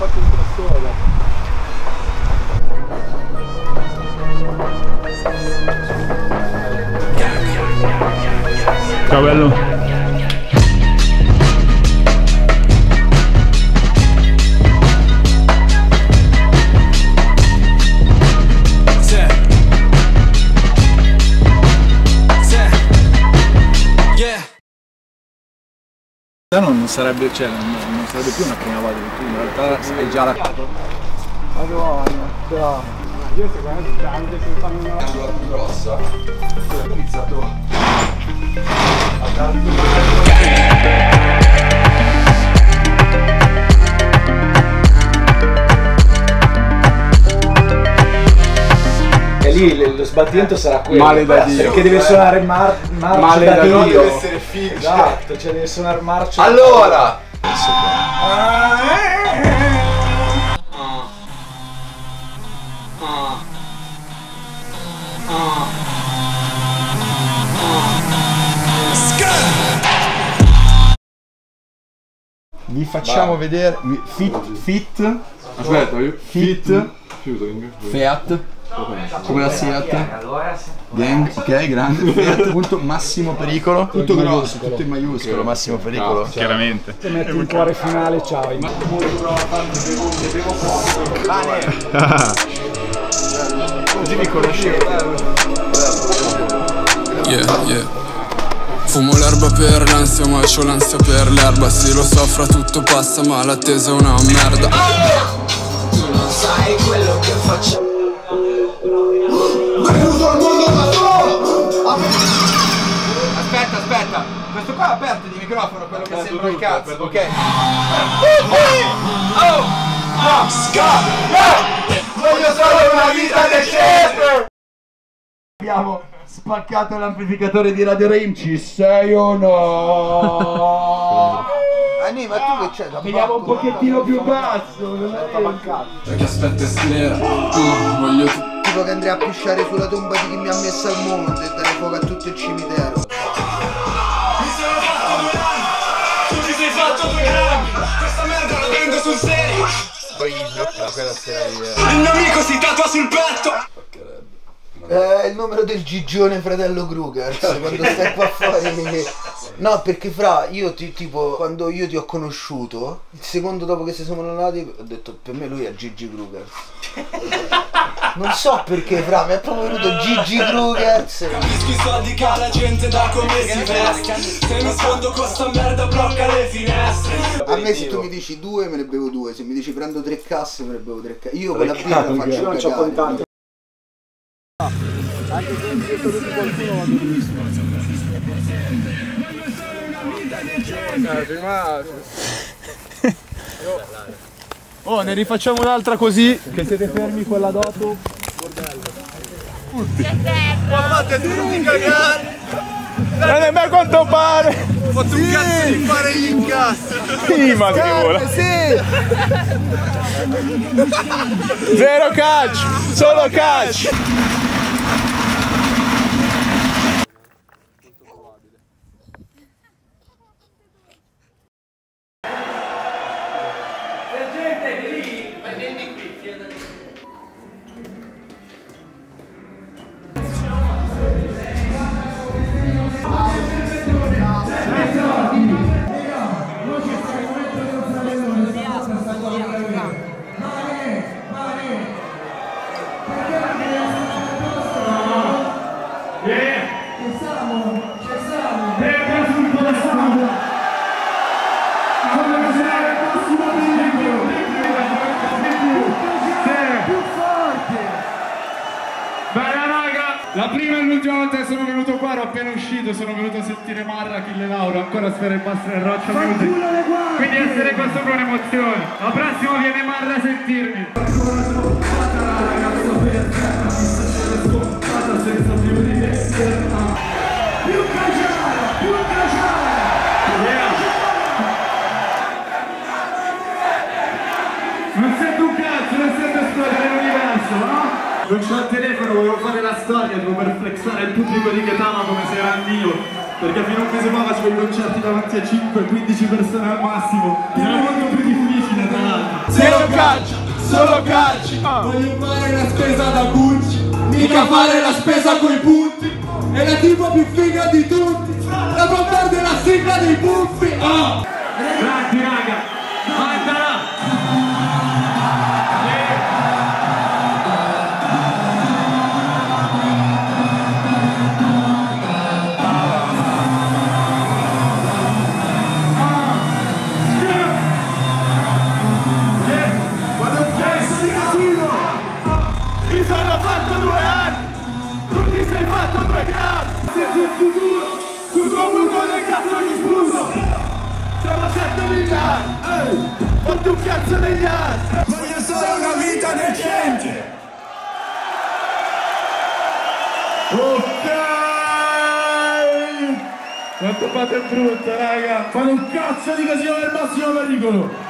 fatto un crossover. Ciao bello. Non sarebbe, cioè, non sarebbe più una prima volta che tu in realtà è già la Madonna. Io secondo me grande che fanno una cosa più grossa. Ho iniziato a tanto e lì lo sbattimento sarà quello. Male da Dio. Perché deve suonare Male da Dio. Deve essere figo. Esatto, cioè deve suonare marcio. Allora! Vi facciamo vedere Fiat come la Seat gang, ok, grande Fiat. Punto Massimo Pericolo, tutto grosso, tutto in maiuscolo, Massimo Pericolo, chiaramente. Ti metti il cuore finale, ciao. Così mi conoscete. Yeah, yeah. Fumo l'erba per l'ansia, ma c'ho l'ansia per l'erba. Sì, lo so, fra tutto passa, ma l'attesa è una merda. Tu non sai quello che faccio. Ma chiuso al mondo da solo! Aspetta, aspetta. Questo qua aperto di microfono, quello che sembra il cazzo, ok? Oh! No! Scott! No! Voglio solo una vita decente! Abbiamo spaccato l'amplificatore di Radio Rin, ci sei o no? Anima, tu che c'è da vediamo un pochettino più basso, non è mancato. Perché aspetta sera, voglio tipo che andrei a pisciare sulla tomba di chi mi ha messo al mondo e dare fuoco a tutto il cimitero. Mi sono fatto 2 anni, tu ti sei fatto 2 grammi, questa merda la prendo sul serio. Quella sera il mio amico si tatua sul petto. Il numero del Gigione fratello Kruger, cioè, quando stai qua fuori mi... No, perché fra, io tipo, quando io ti ho conosciuto, il secondo dopo che si sono nati, ho detto, per me lui è Gigi Kruger. Non so perché fra, mi è proprio venuto Gigi Kruger. Capisco i soldi che ha la gente da come si veste. Se mi sfondo con sta merda blocca le finestre. A me se tu mi dici 2 me ne bevo 2, se mi dici prendo 3 casse me ne bevo 3 casse. Io quella birra la faccio. Io non c'ho contanti. Anche se non siete tutti qualcuno vado benissimo. Oh, ne rifacciamo un'altra così. Che siete fermi quella dopo. Bordello. Ma fate tutti cagare. Non è mai quanto pare. Ho fatto un cazzo di fare gli incassi. Sì, ma vola. Sì. 0 calci, solo calci. La prima e l'ultima volta che sono venuto qua ero appena uscito, sono venuto a sentire Marra, Achille Lauro, ancora Sfera Ebbasta e Roccia Music. Quindi essere qua sopra è un'emozione. La prossima viene Marra a sentirmi. Non sento un cazzo, non sento esplodere l'universo, no? Non c'ho il telefono, volevo fare la storia tipo per flexare il pubblico di Ketama come se era il mio. Perché fino a un mese fa facevo i concerti davanti a 5-15 persone al massimo. Era molto più difficile tra l'altro. Zero calci, solo calci. Voglio fare la spesa da Gucci, mica fare la spesa coi punti. È la tipa più figa di tutti, la bombarda è la sigla dei buffi. Oh. Grazie raga, fattela. Voglio solo una vita decente. Ok, quanto fate brutto raga, fate un cazzo di casino del Massimo Pericolo.